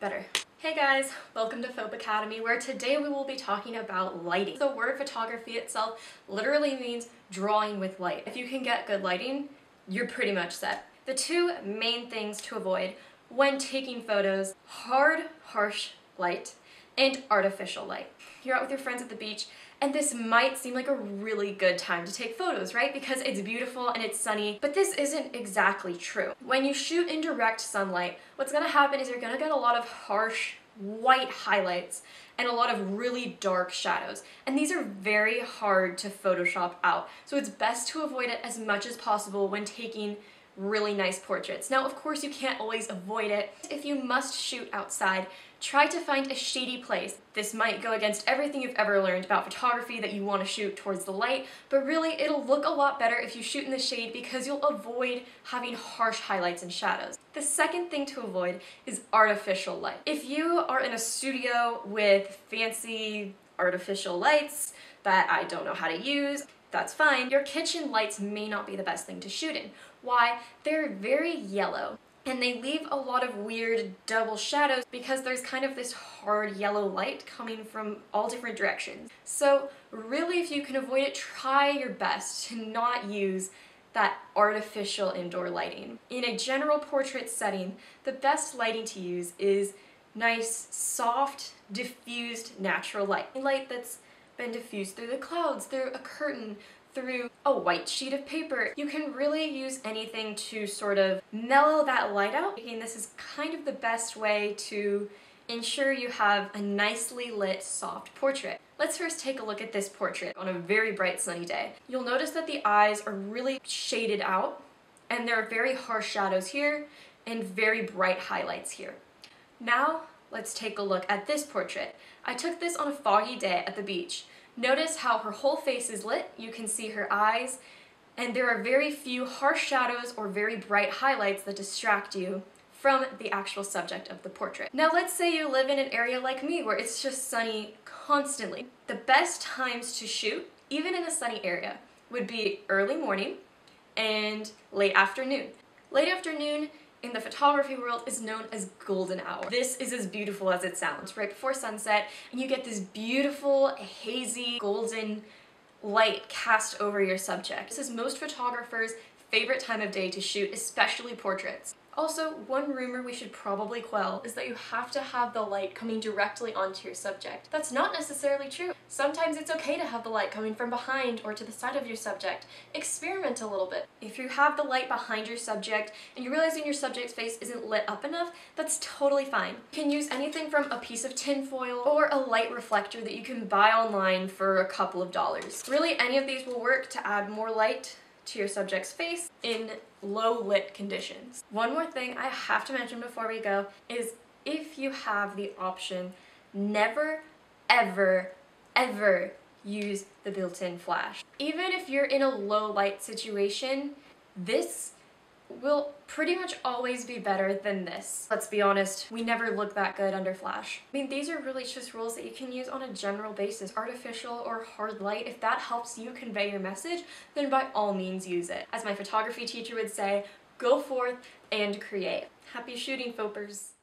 better. Hey guys, welcome to Foap Academy, where today we will be talking about lighting. The word photography itself literally means drawing with light. If you can get good lighting, you're pretty much set. The two main things to avoid when taking photos: hard, harsh light and artificial light. You're out with your friends at the beach, and this might seem like a really good time to take photos, right? Because it's beautiful and it's sunny, but this isn't exactly true. When you shoot in direct sunlight, what's gonna happen is you're gonna get a lot of harsh white highlights and a lot of really dark shadows, and these are very hard to Photoshop out. So it's best to avoid it as much as possible when taking really nice portraits. Now, of course, you can't always avoid it. If you must shoot outside, try to find a shady place. This might go against everything you've ever learned about photography, that you want to shoot towards the light, but really it'll look a lot better if you shoot in the shade because you'll avoid having harsh highlights and shadows. The second thing to avoid is artificial light. If you are in a studio with fancy artificial lights that I don't know how to use, that's fine. Your kitchen lights may not be the best thing to shoot in. Why? They're very yellow, and they leave a lot of weird double shadows because there's kind of this hard yellow light coming from all different directions. So really, if you can avoid it, try your best to not use that artificial indoor lighting. In a general portrait setting, the best lighting to use is nice, soft, diffused, natural light. Light that's been diffused through the clouds, through a curtain, through a white sheet of paper. You can really use anything to sort of mellow that light out. Again, this is kind of the best way to ensure you have a nicely lit, soft portrait. Let's first take a look at this portrait on a very bright sunny day. You'll notice that the eyes are really shaded out, and there are very harsh shadows here and very bright highlights here. Now, let's take a look at this portrait. I took this on a foggy day at the beach. Notice how her whole face is lit. You can see her eyes, and there are very few harsh shadows or very bright highlights that distract you from the actual subject of the portrait. Now, let's say you live in an area like me where it's just sunny constantly. The best times to shoot, even in a sunny area, would be early morning and late afternoon. Late afternoon in the photography world is known as golden hour. This is as beautiful as it sounds, right before sunset, and you get this beautiful, hazy, golden light cast over your subject. This is most photographers' favorite time of day to shoot, especially portraits. Also, one rumor we should probably quell is that you have to have the light coming directly onto your subject. That's not necessarily true. Sometimes it's okay to have the light coming from behind or to the side of your subject. Experiment a little bit. If you have the light behind your subject and you're realizing your subject's face isn't lit up enough, that's totally fine. You can use anything from a piece of tin foil or a light reflector that you can buy online for a couple of dollars. Really, any of these will work to add more light to your subject's face in low lit conditions. One more thing I have to mention before we go is, if you have the option, never, ever, ever use the built-in flash. Even if you're in a low light situation, this will pretty much always be better than this. Let's be honest, we never look that good under flash. I mean, these are really just rules that you can use on a general basis. Artificial or hard light, if that helps you convey your message, then by all means use it. As my photography teacher would say, go forth and create. Happy shooting, Foapers!